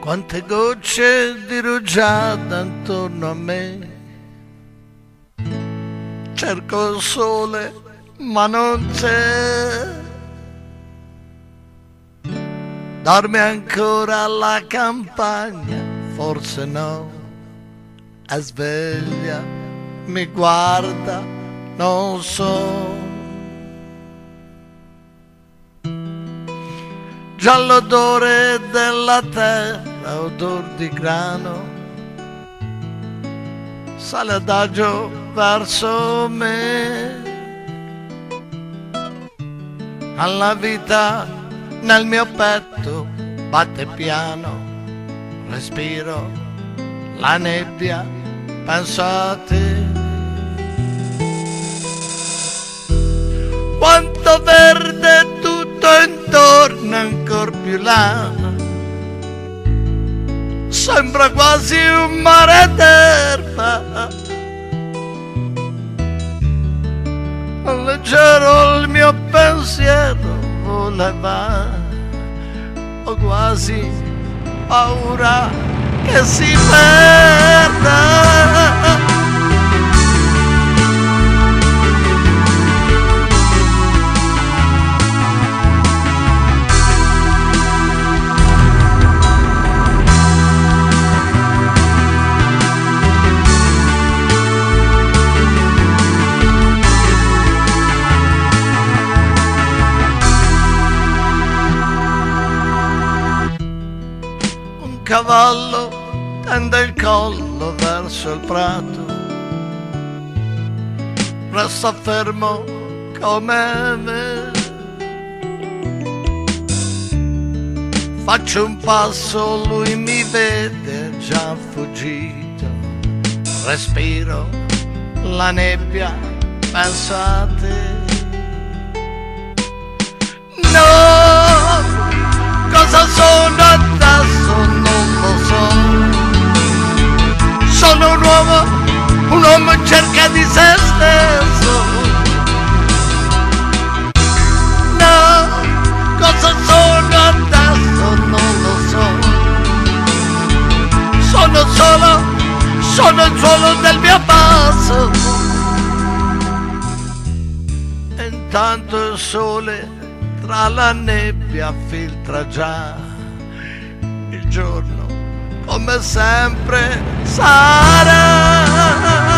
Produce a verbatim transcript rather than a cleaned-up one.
quante gocce di rugiada attorno a me. Cerco il sole ma non c'è. Dorme ancora la campagna? Forse no. È sveglia, mi guarda, non so. Già l'odore della terra, odor di grano, sale adagio verso me. Alla vita nel mio petto batte piano, respiro la nebbia, penso a te. Quanto verde tutto intorno, ancor più là, sembra quasi un mare d'erba. Leggero il mio pensiero voleva, ho quasi paura che si perda. Il cavallo tende il collo verso il prato, resta fermo come me. Faccio un passo, lui mi vede già fuggito, respiro la nebbia, penso a te. No, cosa sono adesso? Sono un uomo, un uomo in cerca di se stesso. No, cosa sono adesso non lo so. Sono solo, sono il suolo del mio passo. E intanto il sole tra la nebbia filtra già il giorno. Come sempre sarà.